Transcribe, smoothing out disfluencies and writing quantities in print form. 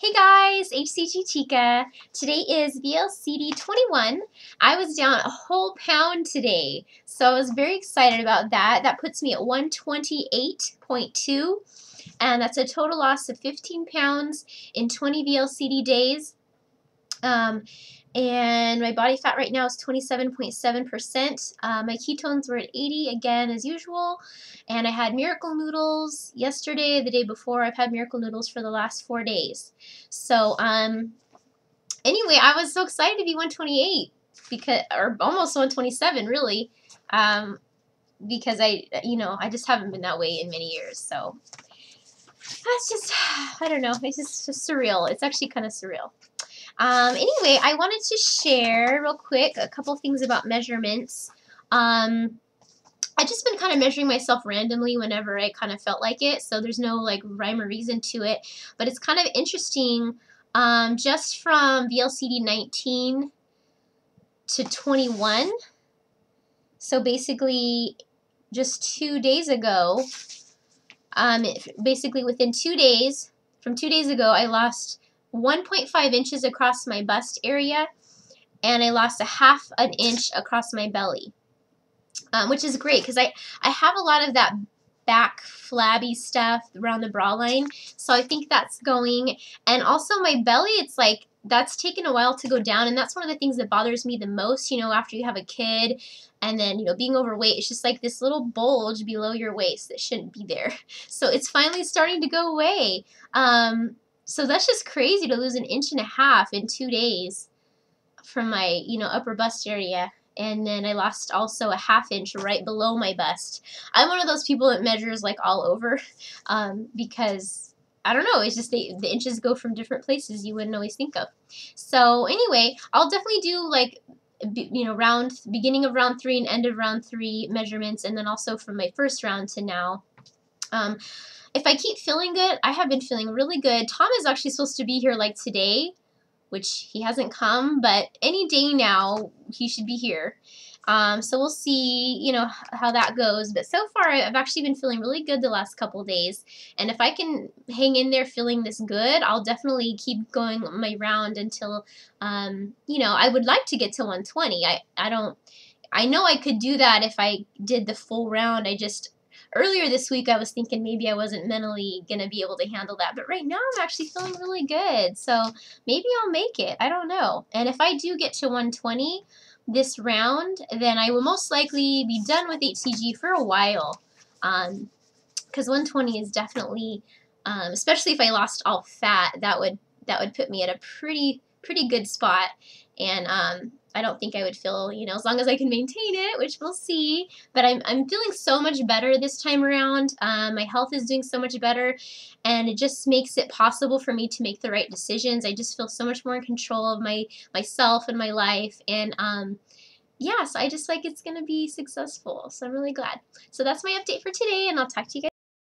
Hey guys, HCGChica. Today is VLCD 21. I was down a whole pound today, so I was very excited about that. That puts me at 128.2, and that's a total loss of 15 pounds in 20 VLCD days. And my body fat right now is 27.7%. My ketones were at 80 again as usual, and I had miracle noodles yesterday, the day before. I've had miracle noodles for the last 4 days. So anyway, I was so excited to be 128 because, or almost 127 really, because I just haven't been that way in many years. So that's just, I don't know, it's just surreal. It's actually kind of surreal. Anyway, I wanted to share real quick a couple things about measurements. I've just been kind of measuring myself randomly whenever I kind of felt like it, so there's no like rhyme or reason to it, but it's kind of interesting, just from VLCD 19 to 21, so basically just 2 days ago, basically within 2 days, from 2 days ago, I lost 1.5 inches across my bust area, and I lost a half an inch across my belly, which is great because I have a lot of that back flabby stuff around the bra line, so I think that's going. And also my belly, it's like that's taken a while to go down, and that's one of the things that bothers me the most, you know, after you have a kid and then, you know, being overweight, it's just like this little bulge below your waist that shouldn't be there. So it's finally starting to go away. So that's just crazy to lose an inch and a half in 2 days from my, you know, upper bust area. And then I lost also a half inch right below my bust. I'm one of those people that measures like all over, because I don't know, it's just the inches go from different places you wouldn't always think of. So anyway, I'll definitely do like, you know, beginning of round three and end of round three measurements, and then also from my first round to now. If I keep feeling good, I have been feeling really good. Tom is actually supposed to be here like today, which he hasn't come, but any day now he should be here. So we'll see, you know, how that goes. But so far I've actually been feeling really good the last couple days. And if I can hang in there feeling this good, I'll definitely keep going my round until, you know, I would like to get to 120. I know I could do that if I did the full round. Earlier this week, I was thinking maybe I wasn't mentally going to be able to handle that, but right now I'm actually feeling really good, so maybe I'll make it. I don't know. And if I do get to 120 this round, then I will most likely be done with HCG for a while, because 120 is definitely, especially if I lost all fat, that would put me at a pretty good spot, and I don't think I would feel, you know, as long as I can maintain it, which we'll see. But I'm feeling so much better this time around. My health is doing so much better, and it just makes it possible for me to make the right decisions. I just feel so much more in control of myself and my life, and yeah, so I just like it's gonna be successful. So I'm really glad. So that's my update for today, and I'll talk to you guys.